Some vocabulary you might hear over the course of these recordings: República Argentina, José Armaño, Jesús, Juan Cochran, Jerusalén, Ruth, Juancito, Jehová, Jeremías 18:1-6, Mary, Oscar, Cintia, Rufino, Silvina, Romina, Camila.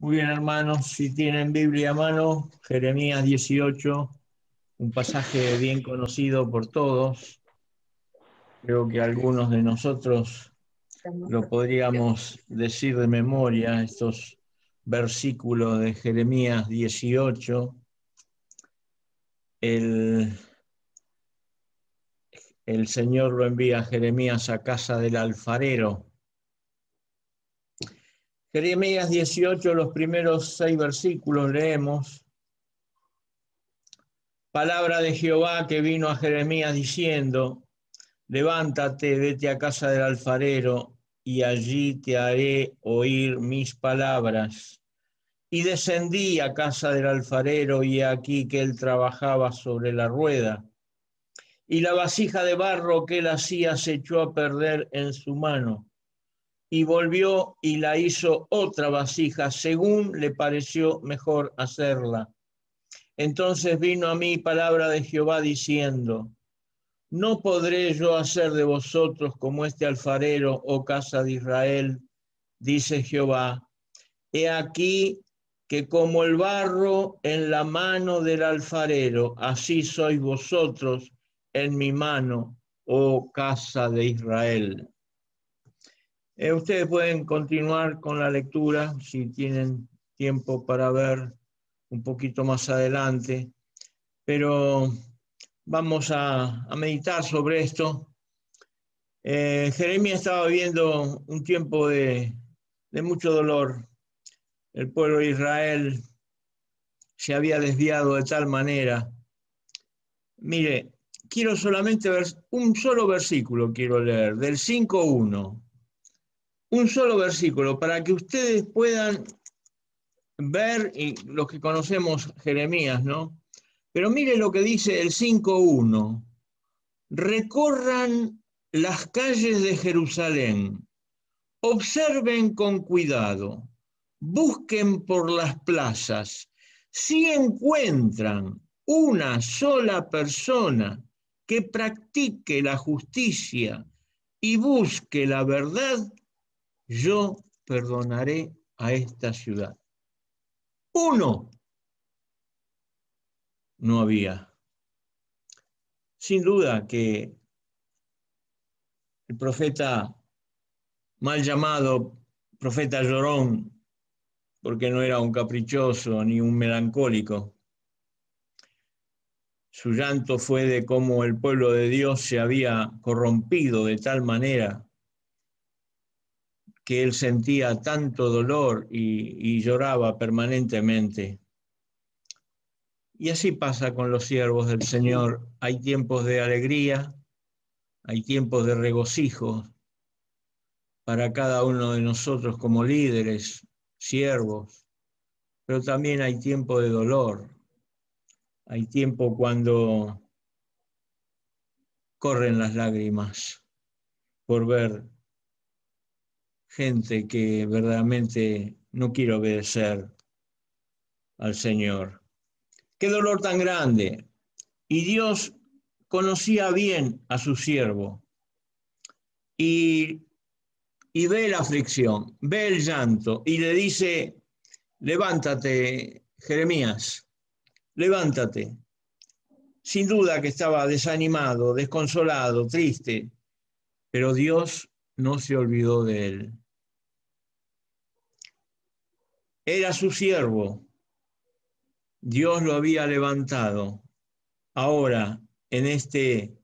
Muy bien, hermanos, si tienen Biblia a mano, Jeremías 18, un pasaje bien conocido por todos. Creo que algunos de nosotros lo podríamos decir de memoria, estos versículos de Jeremías 18. El Señor lo envía a Jeremías a casa del alfarero. Jeremías 18, los primeros 6 versículos leemos. Palabra de Jehová que vino a Jeremías diciendo: levántate, vete a casa del alfarero, y allí te haré oír mis palabras. Y descendí a casa del alfarero, y aquí que él trabajaba sobre la rueda. Y la vasija de barro que él hacía se echó a perder en su mano. Y volvió y la hizo otra vasija, según le pareció mejor hacerla. Entonces vino a mí palabra de Jehová diciendo: ¿no podré yo hacer de vosotros como este alfarero, oh casa de Israel? Dice Jehová: he aquí que como el barro en la mano del alfarero, así sois vosotros en mi mano, oh casa de Israel. Ustedes pueden continuar con la lectura si tienen tiempo para ver un poquito más adelante, pero vamos a meditar sobre esto. Jeremías estaba viviendo un tiempo de mucho dolor. El pueblo de Israel se había desviado de tal manera. Mire, quiero solamente ver un solo versículo, quiero leer, del 5:1. Un solo versículo para que ustedes puedan ver, y los que conocemos Jeremías, ¿no? Pero miren lo que dice el 5:1. Recorran las calles de Jerusalén, observen con cuidado, busquen por las plazas. Si encuentran una sola persona que practique la justicia y busque la verdad, yo perdonaré a esta ciudad. Uno no había. Sin duda que el profeta mal llamado profeta llorón, porque no era un caprichoso ni un melancólico, su llanto fue de cómo el pueblo de Dios se había corrompido de tal manera que él sentía tanto dolor y lloraba permanentemente. Y así pasa con los siervos del Señor. Hay tiempos de alegría, hay tiempos de regocijo para cada uno de nosotros como líderes, siervos, pero también hay tiempo de dolor. Hay tiempo cuando corren las lágrimas por ver gente que verdaderamente no quiere obedecer al Señor. ¡Qué dolor tan grande! Y Dios conocía bien a su siervo y ve la aflicción, ve el llanto y le dice: levántate, Jeremías, levántate. Sin duda que estaba desanimado, desconsolado, triste, pero Dios no se olvidó de él. Era su siervo. Dios lo había levantado. Ahora, en este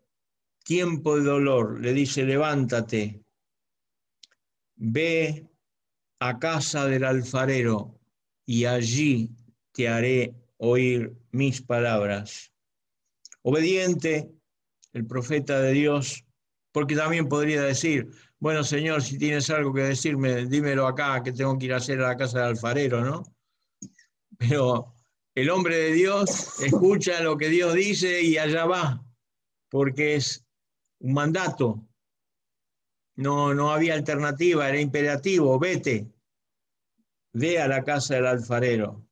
tiempo de dolor, le dice: levántate, ve a casa del alfarero y allí te haré oír mis palabras. Obediente, el profeta de Dios, porque también podría decir: bueno, Señor, si tienes algo que decirme, dímelo acá, que tengo que ir a hacer a la casa del alfarero, ¿no? Pero el hombre de Dios escucha lo que Dios dice y allá va, porque es un mandato. No había alternativa, era imperativo: vete, ve a la casa del alfarero.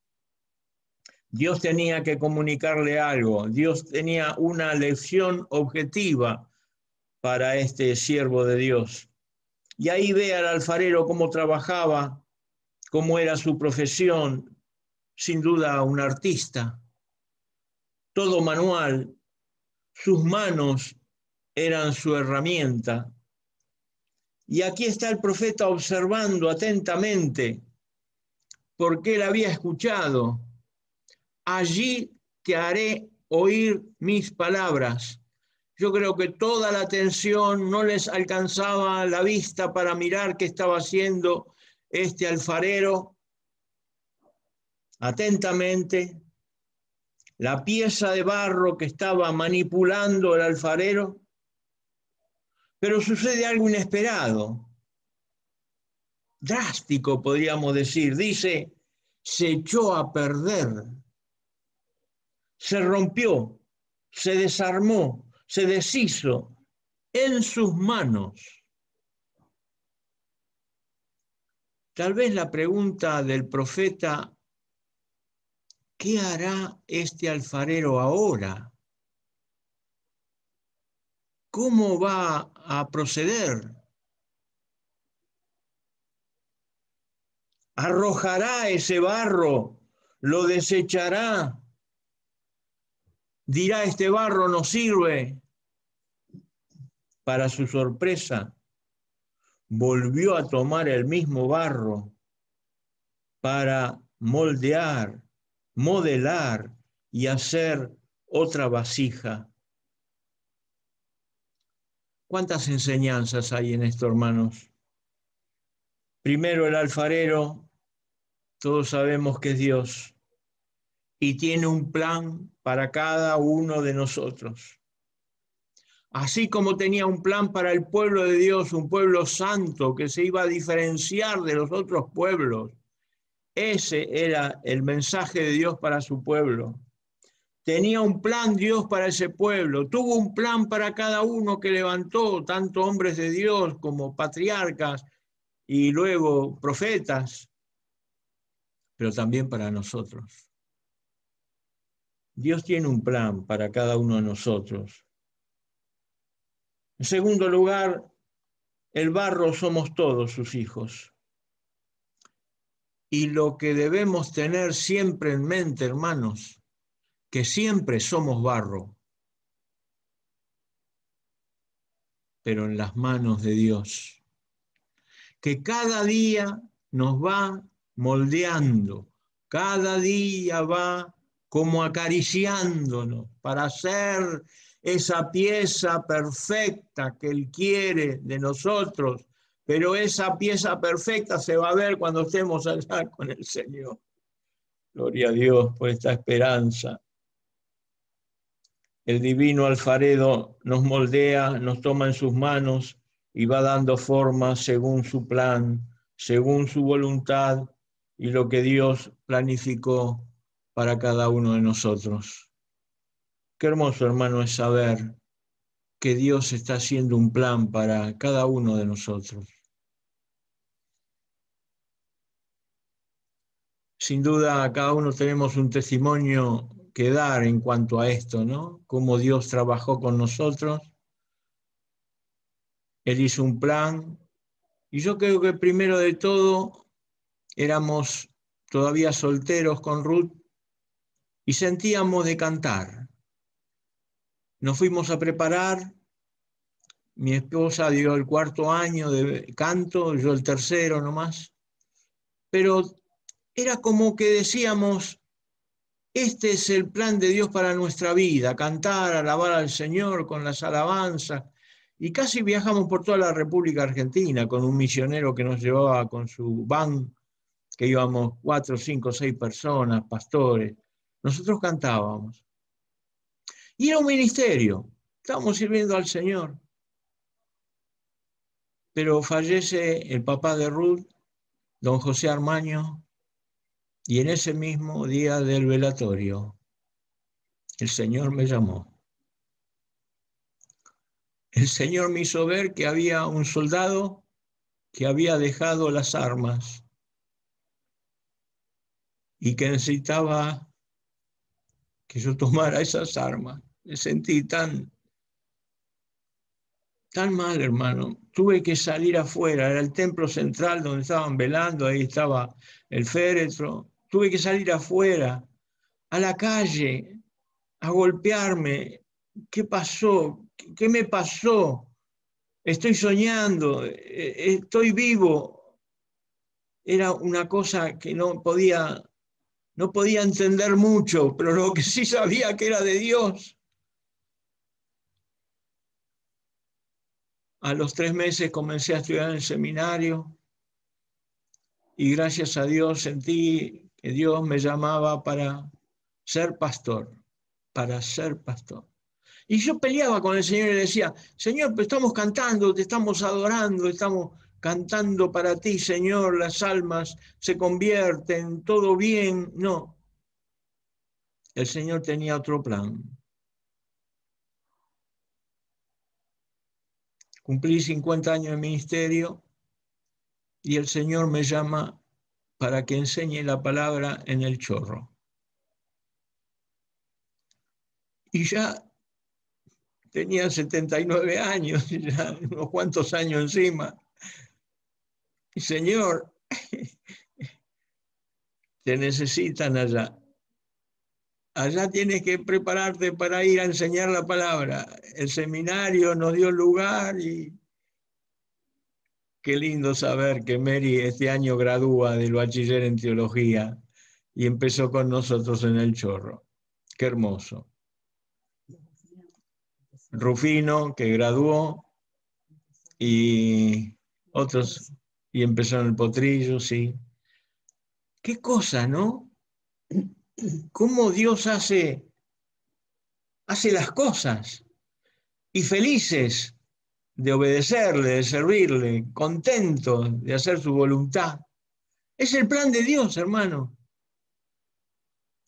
Dios tenía que comunicarle algo, Dios tenía una lección objetiva para este siervo de Dios. Y ahí ve al alfarero cómo trabajaba, cómo era su profesión, sin duda un artista, todo manual, sus manos eran su herramienta. Y aquí está el profeta observando atentamente, porque él había escuchado, allí te haré oír mis palabras. Yo creo que toda la atención no les alcanzaba la vista para mirar qué estaba haciendo este alfarero. Atentamente, la pieza de barro que estaba manipulando el alfarero, pero sucede algo inesperado, drástico podríamos decir. Dice, se echó a perder, se rompió, se desarmó, se deshizo en sus manos. Tal vez la pregunta del profeta, ¿qué hará este alfarero ahora? ¿Cómo va a proceder? ¿Arrojará ese barro? ¿Lo desechará? ¿Dirá este barro no sirve? Para su sorpresa, volvió a tomar el mismo barro para moldear, modelar y hacer otra vasija. ¿Cuántas enseñanzas hay en esto, hermanos? Primero, el alfarero, todos sabemos que es Dios y tiene un plan para cada uno de nosotros. Así como tenía un plan para el pueblo de Dios, un pueblo santo que se iba a diferenciar de los otros pueblos, ese era el mensaje de Dios para su pueblo. Tenía un plan Dios para ese pueblo, tuvo un plan para cada uno que levantó, tanto hombres de Dios como patriarcas y luego profetas, pero también para nosotros. Dios tiene un plan para cada uno de nosotros. En segundo lugar, el barro somos todos sus hijos. Y lo que debemos tener siempre en mente, hermanos, que siempre somos barro, pero en las manos de Dios, que cada día nos va moldeando, cada día va como acariciándonos para hacer esa pieza perfecta que Él quiere de nosotros. Pero esa pieza perfecta se va a ver cuando estemos allá con el Señor. Gloria a Dios por esta esperanza. El divino alfarero nos moldea, nos toma en sus manos y va dando forma según su plan, según su voluntad y lo que Dios planificó para cada uno de nosotros. Qué hermoso, hermano, es saber que Dios está haciendo un plan para cada uno de nosotros. Sin duda, cada uno tenemos un testimonio que dar en cuanto a esto, ¿no? Cómo Dios trabajó con nosotros. Él hizo un plan. Y yo creo que primero de todo, éramos todavía solteros con Ruth y sentíamos de cantar. Nos fuimos a preparar, mi esposa dio el cuarto año de canto, yo el tercero nomás, pero era como que decíamos, este es el plan de Dios para nuestra vida, cantar, alabar al Señor con las alabanzas, y casi viajamos por toda la República Argentina con un misionero que nos llevaba con su van, que íbamos 4, 5, 6 personas, pastores, nosotros cantábamos. Y era un ministerio, estábamos sirviendo al Señor. Pero fallece el papá de Ruth, don José Armaño, y en ese mismo día del velatorio, el Señor me llamó. El Señor me hizo ver que había un soldado que había dejado las armas y que necesitaba que yo tomara esas armas. Me sentí tan tan mal, hermano. Tuve que salir afuera, era el templo central donde estaban velando, ahí estaba el féretro. Tuve que salir afuera, a la calle, a golpearme. ¿Qué pasó? ¿Qué me pasó? Estoy soñando, estoy vivo. Era una cosa que no podía entender mucho, pero lo que sí sabía que era de Dios. A los 3 meses comencé a estudiar en el seminario y gracias a Dios sentí que Dios me llamaba para ser pastor, Y yo peleaba con el Señor y le decía, Señor, pues estamos cantando, te estamos adorando, estamos cantando para ti, Señor, las almas se convierten, todo bien. No, el Señor tenía otro plan. Cumplí 50 años de ministerio y el Señor me llama para que enseñe la palabra en El Chorro. Y ya tenía 79 años, ya unos cuantos años encima. Y Señor, te necesitan allá. Allá tienes que prepararte para ir a enseñar la palabra. El seminario nos dio lugar y qué lindo saber que Mary este año gradúa del bachiller en teología y empezó con nosotros en El Chorro. Qué hermoso. Rufino, que graduó, y otros, y empezó en El Potrillo, sí. Qué cosa, ¿no? Cómo Dios hace las cosas y felices de obedecerle, de servirle, contentos de hacer su voluntad. Es el plan de Dios, hermano.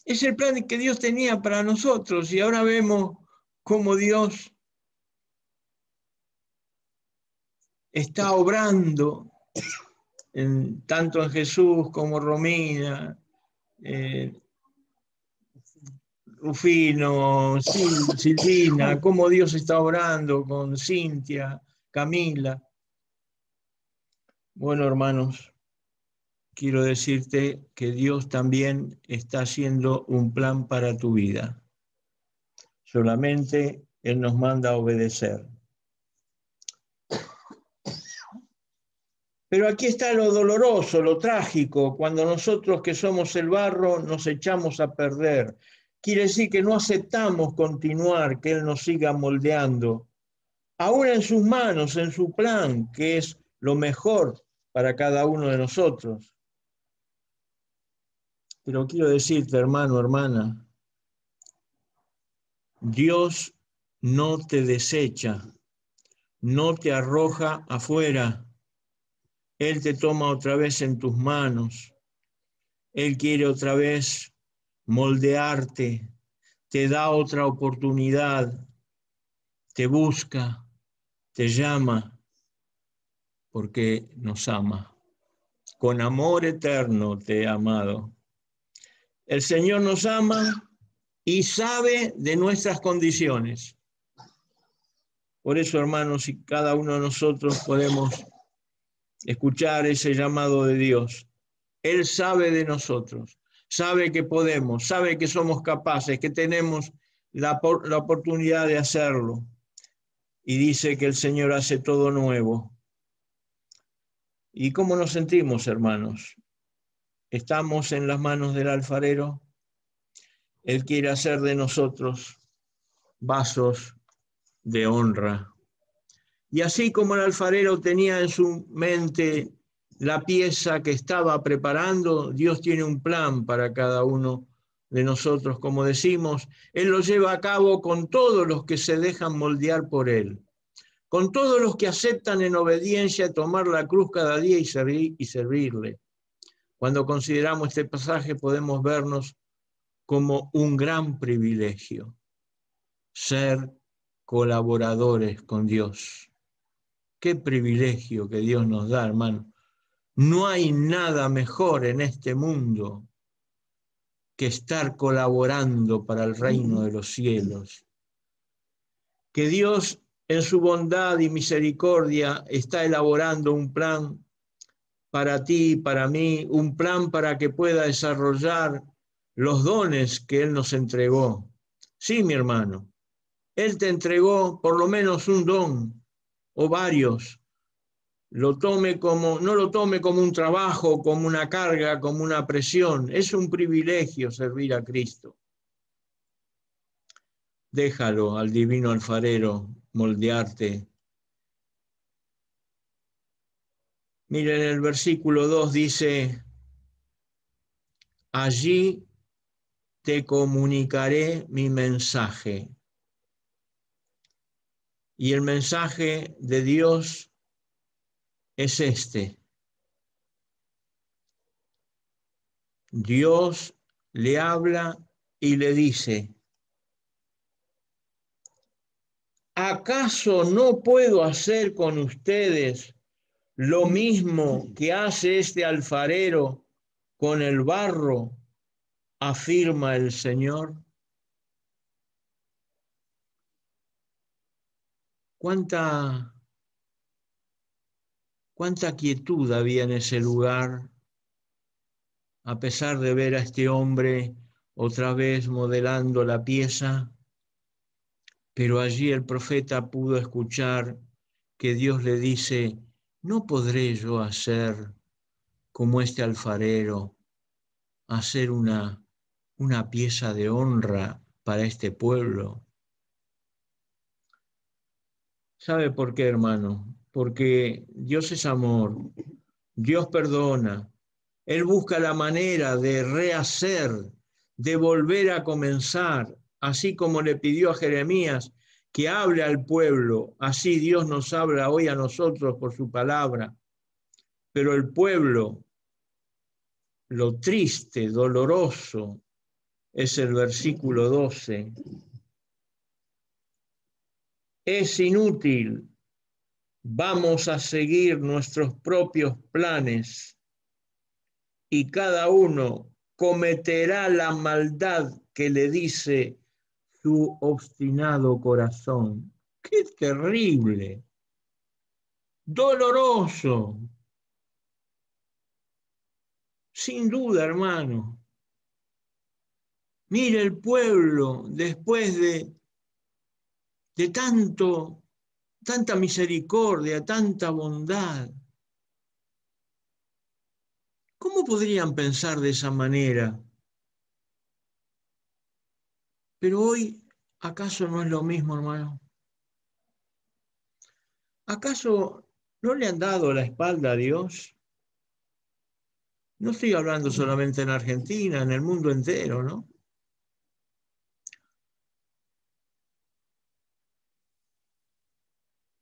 Es el plan que Dios tenía para nosotros y ahora vemos cómo Dios está obrando tanto en Jesús como Romina, Rufino, Silvina, cómo Dios está obrando con Cintia, Camila. Bueno, hermanos, quiero decirte que Dios también está haciendo un plan para tu vida. Solamente Él nos manda a obedecer. Pero aquí está lo doloroso, lo trágico, cuando nosotros que somos el barro nos echamos a perder. Quiere decir que no aceptamos continuar, que Él nos siga moldeando. Aún en sus manos, en su plan, que es lo mejor para cada uno de nosotros. Pero quiero decirte, hermano, hermana, Dios no te desecha, no te arroja afuera. Él te toma otra vez en tus manos. Él quiere otra vez moldearte, te da otra oportunidad, te busca, te llama, porque nos ama. Con amor eterno te he amado. El Señor nos ama y sabe de nuestras condiciones. Por eso, hermanos, si cada uno de nosotros podemos escuchar ese llamado de Dios, Él sabe de nosotros. Sabe que podemos, sabe que somos capaces, que tenemos la oportunidad de hacerlo. Y dice que el Señor hace todo nuevo. ¿Y cómo nos sentimos, hermanos? ¿Estamos en las manos del alfarero? Él quiere hacer de nosotros vasos de honra. Y así como el alfarero tenía en su mente la pieza que estaba preparando, Dios tiene un plan para cada uno de nosotros, como decimos. Él lo lleva a cabo con todos los que se dejan moldear por Él, con todos los que aceptan en obediencia tomar la cruz cada día y servirle. Cuando consideramos este pasaje podemos vernos como un gran privilegio, ser colaboradores con Dios. Qué privilegio que Dios nos da, hermano. No hay nada mejor en este mundo que estar colaborando para el reino de los cielos. Que Dios en su bondad y misericordia está elaborando un plan para ti, para mí, un plan para que pueda desarrollar los dones que Él nos entregó. Sí, mi hermano, Él te entregó por lo menos un don o varios. No lo tome como un trabajo, como una carga, como una presión. Es un privilegio servir a Cristo. Déjalo al divino alfarero moldearte. Miren, el versículo 2 dice: allí te comunicaré mi mensaje. Y el mensaje de Dios es este: Dios le habla y le dice: ¿acaso no puedo hacer con ustedes lo mismo que hace este alfarero con el barro? Afirma el Señor. ¿Cuánta quietud había en ese lugar, a pesar de ver a este hombre otra vez modelando la pieza? Pero allí el profeta pudo escuchar que Dios le dice: ¿no podré yo hacer como este alfarero, hacer una pieza de honra para este pueblo? ¿Sabe por qué, hermano? Porque Dios es amor, Dios perdona. Él busca la manera de rehacer, de volver a comenzar. Así como le pidió a Jeremías que hable al pueblo, así Dios nos habla hoy a nosotros por su palabra. Pero el pueblo, lo triste, doloroso, es el versículo 12. Es inútil, vamos a seguir nuestros propios planes y cada uno cometerá la maldad que le dice su obstinado corazón. ¡Qué terrible! ¡Doloroso! Sin duda, hermano. Mire, el pueblo, después de tanta misericordia, tanta bondad, ¿cómo podrían pensar de esa manera? Pero hoy, ¿acaso no es lo mismo, hermano? ¿Acaso no le han dado la espalda a Dios? No estoy hablando solamente en Argentina, en el mundo entero, ¿no?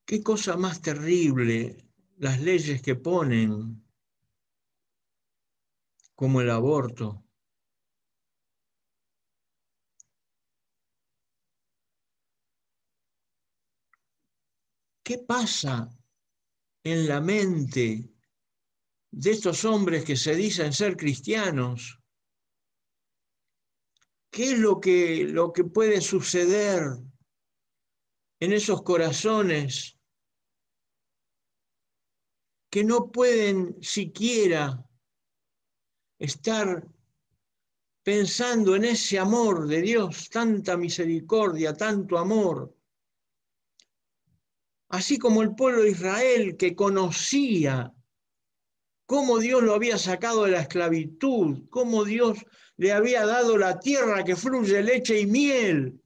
Qué cosa más terrible las leyes que ponen, como el aborto. ¿Qué pasa en la mente de estos hombres que se dicen ser cristianos? ¿Qué es lo que puede suceder en esos corazones que no pueden siquiera estar pensando en ese amor de Dios, tanta misericordia, tanto amor? Así como el pueblo de Israel, que conocía cómo Dios lo había sacado de la esclavitud, cómo Dios le había dado la tierra que fluye leche y miel,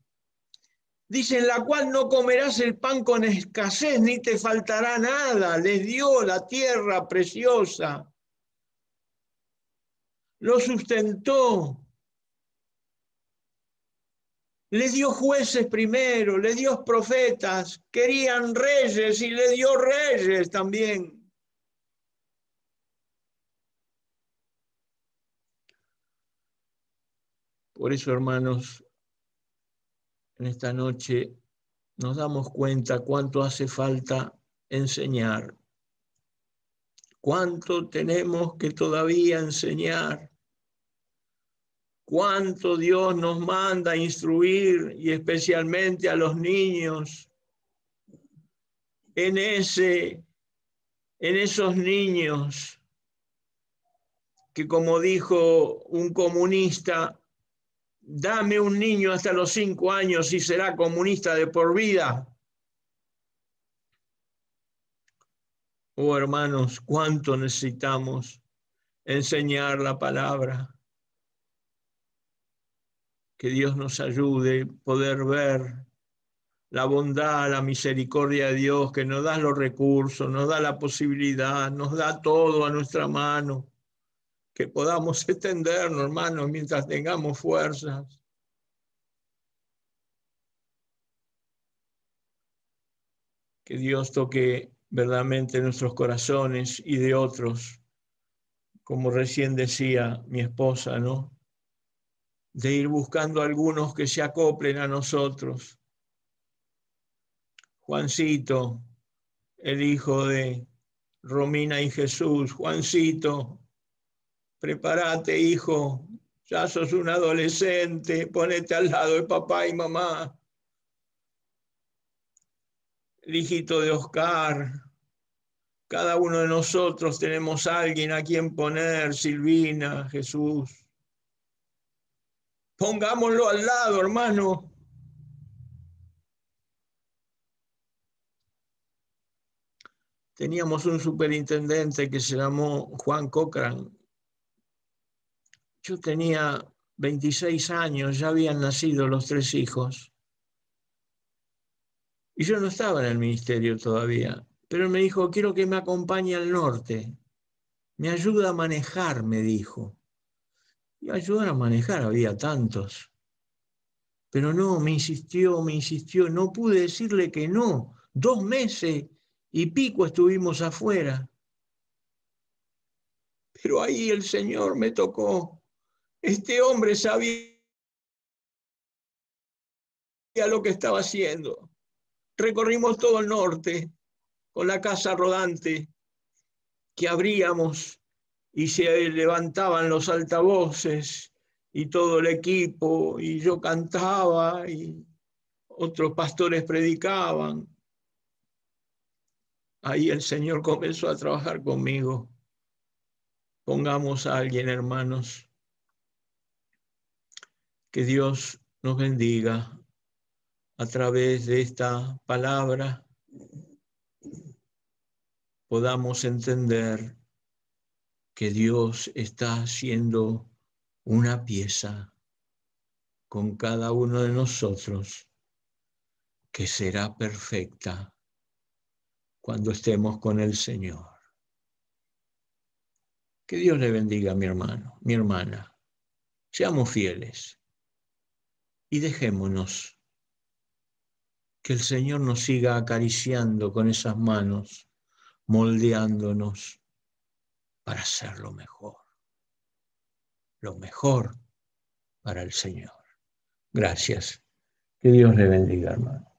dice, en la cual no comerás el pan con escasez, ni te faltará nada. Les dio la tierra preciosa, lo sustentó, les dio jueces primero, les dio profetas, querían reyes y les dio reyes también. Por eso, hermanos, en esta noche nos damos cuenta cuánto hace falta enseñar, cuánto tenemos que todavía enseñar. Cuánto Dios nos manda a instruir, y especialmente a los niños. en esos niños que, como dijo un comunista, dame un niño hasta los 5 años y será comunista de por vida. Oh, hermanos, cuánto necesitamos enseñar la palabra. Que Dios nos ayude a poder ver la bondad, la misericordia de Dios, que nos da los recursos, nos da la posibilidad, nos da todo a nuestra mano. Que podamos extendernos, hermanos, mientras tengamos fuerzas. Que Dios toque verdaderamente nuestros corazones y de otros. Como recién decía mi esposa, ¿no? De ir buscando a algunos que se acoplen a nosotros. Juancito, el hijo de Romina y Jesús. Juancito, prepárate, hijo, ya sos un adolescente, ponete al lado de papá y mamá. El hijito de Oscar, cada uno de nosotros tenemos a alguien a quien poner, Silvina, Jesús. Pongámoslo al lado, hermano. Teníamos un superintendente que se llamó Juan Cochran. Yo tenía 26 años, ya habían nacido los 3 hijos. Y yo no estaba en el ministerio todavía. Pero me dijo, quiero que me acompañe al norte. Me ayuda a manejar, me dijo. Y ayudar a manejar, había tantos. Pero no, me insistió, no pude decirle que no. 2 meses y pico estuvimos afuera. Pero ahí el Señor me tocó. Este hombre sabía lo que estaba haciendo. Recorrimos todo el norte con la casa rodante que abríamos. Y se levantaban los altavoces y todo el equipo, y yo cantaba, y otros pastores predicaban. Ahí el Señor comenzó a trabajar conmigo. Pongamos a alguien, hermanos. Que Dios nos bendiga a través de esta palabra. Podamos entender que Dios está haciendo una pieza con cada uno de nosotros que será perfecta cuando estemos con el Señor. Que Dios le bendiga, mi hermano, mi hermana. Seamos fieles y dejémonos que el Señor nos siga acariciando con esas manos, moldeándonos, para hacer lo mejor para el Señor. Gracias. Que Dios le bendiga, hermano.